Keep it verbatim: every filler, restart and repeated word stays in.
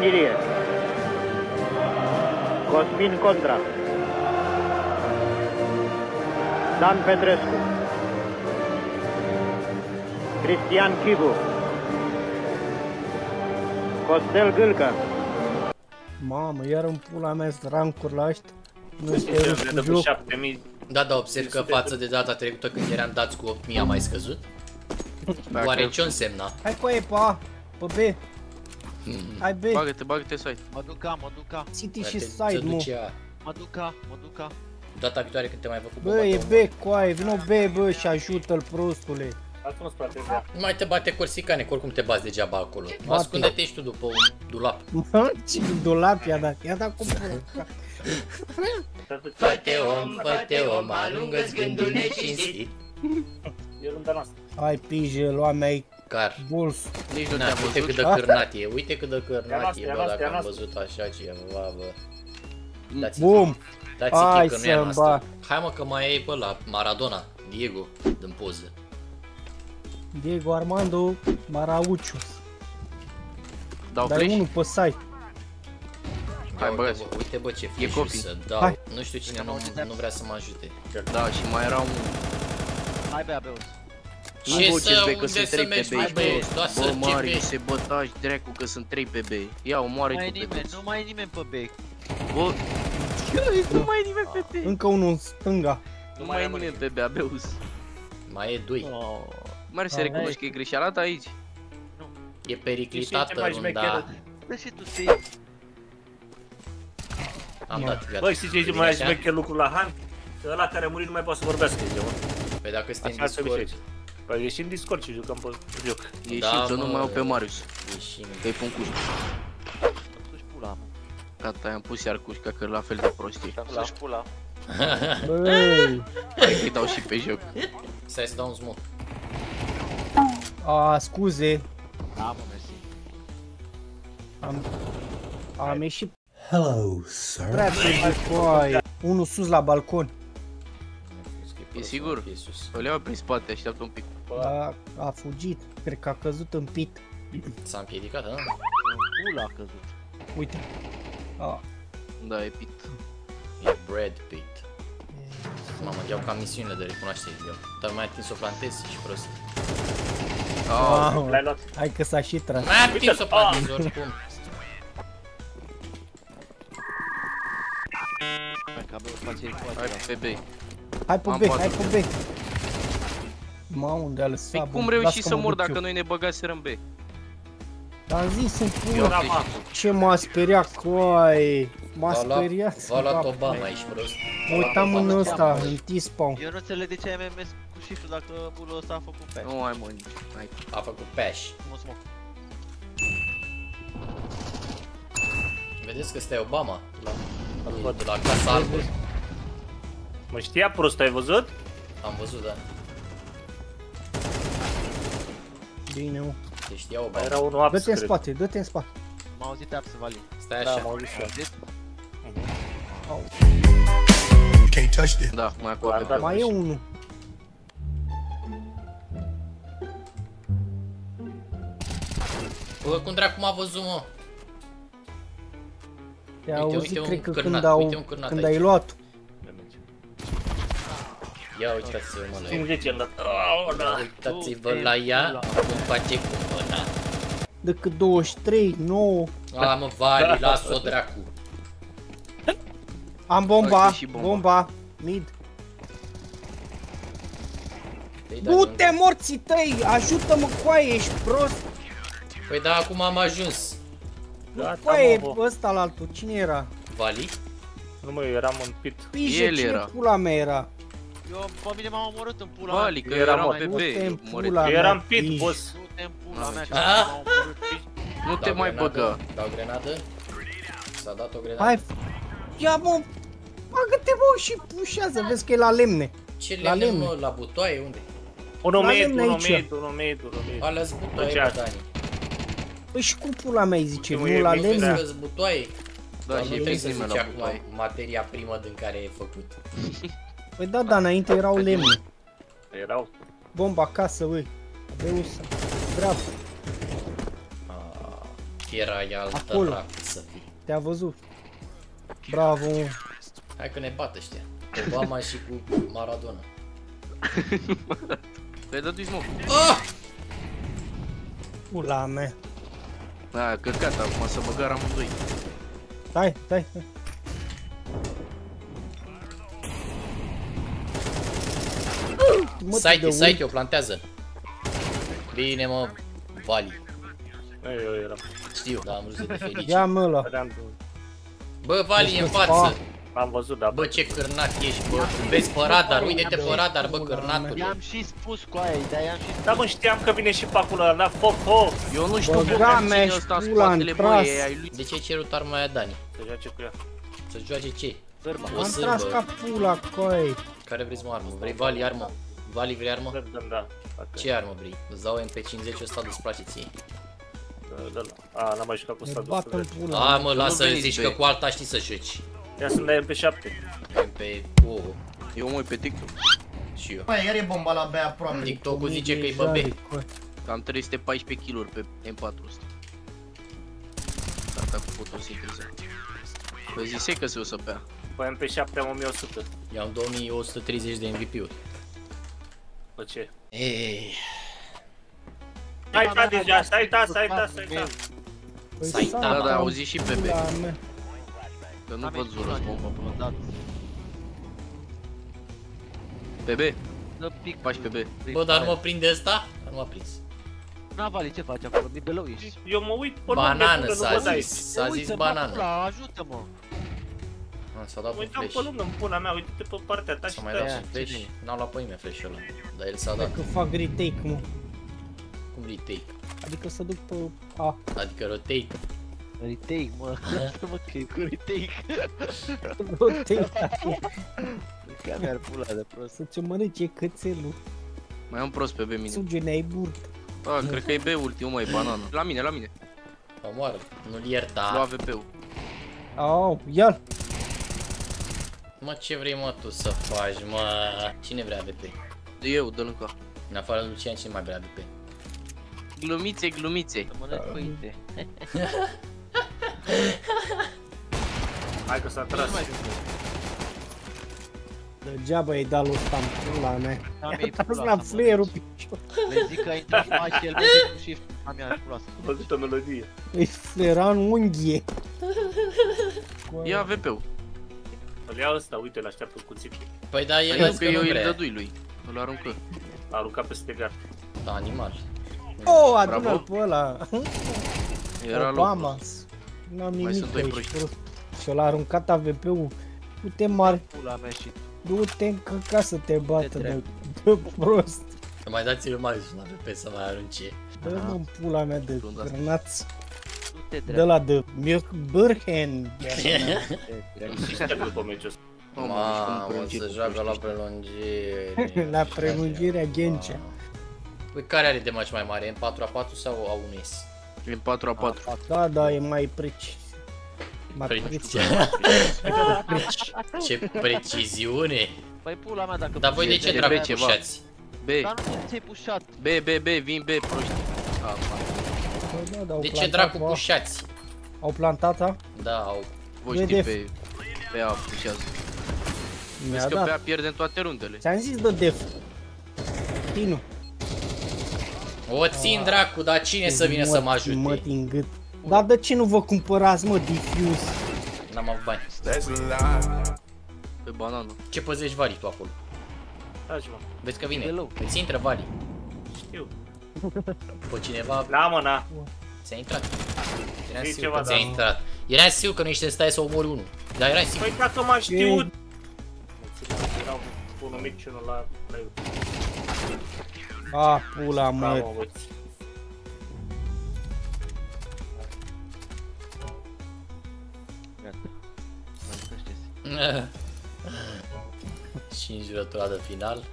Ilie, Cosmin Contra, Dan Petrescu, Cristian Chivu, Costel Galca. Mamă, iar în pula mea sunt rancuri la ăștia. Nu știu cu șapte mii. Da, da, observ că față de data trecută când eram dați cu opt mii a mai scăzut. Oare ce însemna? Hai cu ei pe A, pe B. Hai B. Bagă-te, bagă-te site. Mă duc A, mă duc A. City și site, mă. Mă duc A, mă duc A. Data viitoare când te mai făcut bobatul. Bă, e B, coaie, vino B, bă, și ajută-l, prostule. Nu mai te bate corsicane, că oricum te bați degeaba acolo. Ascunde-te și tu după un dulap. Mă, ce dulap i-a dat, i-a dat cum până. Fă-te om, fă-te om, alungă-ți gândul necinstit. Eu nu-mi dau asta. Hai, pijă, lua mea-i bols. Nici nu te-am văzut. Uite cât de cârnat e, uite cât de cârnat e, bă, dacă am văzut așa ceva, bă. Bum! Hai să-mi bat. Hai, mă, că mai e pe ăla, Maradona, Diego, din poză. Diego Armando Maradona. Dau flash? Dar unul pe site. Hai, bă, uite, bă, ce flash-uri să dau. Nu știu cine nu vrea să mă ajute. Da, și mai era unul. Hai, bă, bă. Ce să, unde să mergi, mai băieți, doar să chepe. Bă, mari, se bătași dracu că sunt trei P B. Ia, omoare tu pe băieți. Nu mai e nimeni pe B. Bă, nu mai e nimeni pe B. Încă unul în stânga. Nu mai e nimeni pe B, abeus. Mai e doi. Mare să recunoști că e greșealată aici. Nu. E periclitată runda. Dă și tu te iei. Am dat, gata. Bă, știi ce e mai șmecher lucru la Han? Că ăla care a murit nu mai poate să vorbească. Păi dacă suntem în Discord. Păi ieșim în Discord și jucăm pe joc. Ieșim, că nu mai au pe Marius. Ieșim. Că-i pun cuști. Să-și pula, mă. Gata, i-am pus iar cuști, că la fel de prostie. Să-și pula. Băi. Hai că-i dau și pe joc. Stai să dau un smoke. A, scuze. Da, mă, mersi. Am... Am ieșit... Hello, sir. Trebuie, unul sus la balcon. E sigur? O leau prin spate, așteaptă un pic. A, a fugit, cred că a căzut în pit. S-a împiedicat, da? Ula a căzut. Uite. A. Da, e pit. E bread pit. Mamă, iau ca misiune de recunoaște, eu. Dar mai atins o plantez și prost. Aaa, hai că s-a și tras. Mai atins o plantez oricum. Hai că pe B. Hai pe B, hai pe B. Mamă, unde a lăsat, bă. Păi cum reuși să mor dacă noi ne băgaseră în B? Dar zis să-mi pun. Ce m-a speriat, coaie. M-a speriat. V-a luat Obama aici, prost. Mă uitam în ăsta, în T-spawn. Eu nu înțeleg de ce ai M M S cu shift-ul dacă bulul ăsta a făcut pash. Nu, hai, mă, hai. A făcut pash. Mă smoc. Vedeți că ăsta e Obama? La Casa Albă. Mă știa prost, ai văzut? Am văzut, da. Bine, mă. Te știa o bani. Era unul abs, cred. Dă-te în spate, dă-te în spate. M-a auzit abs, Vali. Stai așa. Da, m-a auzit și eu. Da, mai acolo. Mai e unul. Bă, cum dracu m-a văzut, mă? Te-a auzit, cred că când ai luat. Ia uitați-vă, mă, la ea. Uitați-vă la ea, cum face cu mâna. Decât douăzeci și trei, nouă. A, mă, Vali, las-o, dracu. Am bomba, bomba, mid. Du-te, morții tăi, ajută-mă, coaie, ești prost. Păi da, acum am ajuns. Coaie, ăsta la altul, cine era? Vali? Nu, mă, eu eram în pit. Pijă, cine pula mea era? Eu, pe mine m-am omorât în pula mea. Bă, adică eram P B. Eram pit, boss. Nu te-n pula mea, că m-am omorât. Nu te mai băga. Dau grenadă. S-a dat o grenadă. Hai, ia, mă, bagă-te, mă, și pușează, vezi că e la lemne. Ce lemne, mă, la butoaie, unde? Un omeit, un omeit, un omeit, un omeit. Alea-s butoaie, bă, Dani. Păi și cum pula mea îi zice, nu la lemne? Nu zice butoaie? Da, și trebuie să zice acum materia primă din care e făcut. Păi da, dar înainte erau lemne. Erau? Bomba acasă, băi. Aveus, bravo. erai altă rapt să fii. Te-a văzut. Bravo. Hai că ne bată ăștia. Obama și cu Maradona. Păi dă-tu-i smoke. Ula mea. Da, că gata, acum să mă gar amândoi. Hai, hai, hai. Site-i, site-i, o plantează. Bine, mă, Vali. Eu eram. Știu, dar am râs de felice. Ia, mă, ăla. Bă, Vali, în față. Am văzut, da. Bă, ce cârnat ești, bă. Vezi pe radar, uite-te pe radar, bă, cârnatul. I-am și spus cu aia, dar i-am și spus. Da, mă, știam că vine și pacul ăla, da, foc, foc. Eu nu știu cum am ține ăsta în spatele, bă, ei. De ce ai cerut arma aia, Dani? Să joace cu ea. Să joace ce? Zărba. Am tras ca pula, coi. Care vrei, mă, armă? Vrei Vali, armă? Vali, vrei armă? Da. Ce armă vrei? Îți dau M P cincizeci ăsta, îți place ție. A, n-am mai jucat cu ăsta. A, mă, lasă, zici că cu alta știi să joci. Ia să-mi dai M P șapte. M P opt. Eu mă uit pe TikTok. Și eu. Bă, iar e bomba la B aproape. TikTok-ul zice că e pe B. Cam trei sute paisprezece kilogramuri pe M patru sute. Tata cu fotosinteză. Bă, zisei că se o să bea. Bă, M P șapte am o mie o sută. I-am două mii o sută treizeci de M V P-uri. Bă, ce? Eee. Stai ta deja, stai ta, stai ta, stai ta. Stai ta, da, da, auzi și pe B. Că nu văd zură, bomba până dat. P B? Dă pic, faci P B. Bă, dar nu mă prinde ăsta? Dar nu m-a prins. Na, Vali, ce faci acolo? Mi below ești. Eu mă uit pe banană, s-a zis, s-a zis banană. Ajută-mă. S-a dat pe flash. Mă uitam pe lume în pula mea, uite-te pe partea ta și te-a dat și flash. N-au luat pe nimeni flash-ul ăla, dar el s-a dat. Dacă fac retake, mă. Cum retake? Adică să duc pe A. Adică rotate. Retake, mă, asta mă, că e cu retake. Retake, dacă. Ca mi-ar pula de prost. Să-ți-o mănânce cățelul. Mai am prost pe B mine. Suge, ne-ai burt. A, cred că e B ultimul, mă, e banană. La mine, la mine. Mă moară, nu-l ierta. Lua V P-ul. Au, ia-l. Mă, ce vrei, mă, tu să faci, mă? Cine vrea V P? Eu, dă-l în cap. În afară de Lucian, cine mai vrea V P? Glumițe, glumițe. Să mănânci pâinte. Hai că s-a tras. Degeaba i-ai dat lui ăsta în pula mea. I-a tras la flair-ul picior. Le zic că a intrat mașel, le zic cu shift. A mea pula asta. Am văzut o melodie. Îi flera în unghie. Ia V P-ul. Îl ia ăsta, uite, îl așteaptă cu cuțitul. Păi da, el că eu îl dădui lui. Îl aruncă. L-a aruncat peste gard. Da, animal. O, adună-l pe ăla. Era Obama. N-am nimic aici. Și l-a aruncat A V P-ul. Du-te mare. Du-te încăca să te bată de prost. Să mai dați-l mare și un A V P să mai arunce. Dă-mă în pula mea de granați. De-la de Milk Burhen. Mamă, se joacă la prelungire. La prelungirea Gencea. Păi care are de match mai mare? M patru A patru sau A unu S? M patru A patru. Da, da, e mai preci. Ce preciziune! Păi pula mea, dacă... Dar voi de ce dracu pușați? B. Dar nu ți-ai pușat. B, B, B, vin B, proști. De ce dracu pușați? Au plantat A? Da, au. Voi știi pe... pe A pușează. Vezi că pe A pierde în toate rundele. Ți-am zis de def. Tinu. O țin dracu, dar cine să vină să mă ajute? Mă din gât. Dar de ce nu vă cumpărați, mă, Diffuse? N-am avut bani. Pe banană. Ce păzești Vali tu acolo? Taci, mă. Vezi că vine, îți intră Vali. Știu. Pe cineva... La mâna. Ți-a intrat. Eram sigur că ți-a intrat. Eram sigur că nu ești în stare să omori unul. Dar eram sigur. Păi dacă m-a știut. Erau unul mic și unul la... Ah, pula mă. Și în jurătura de final.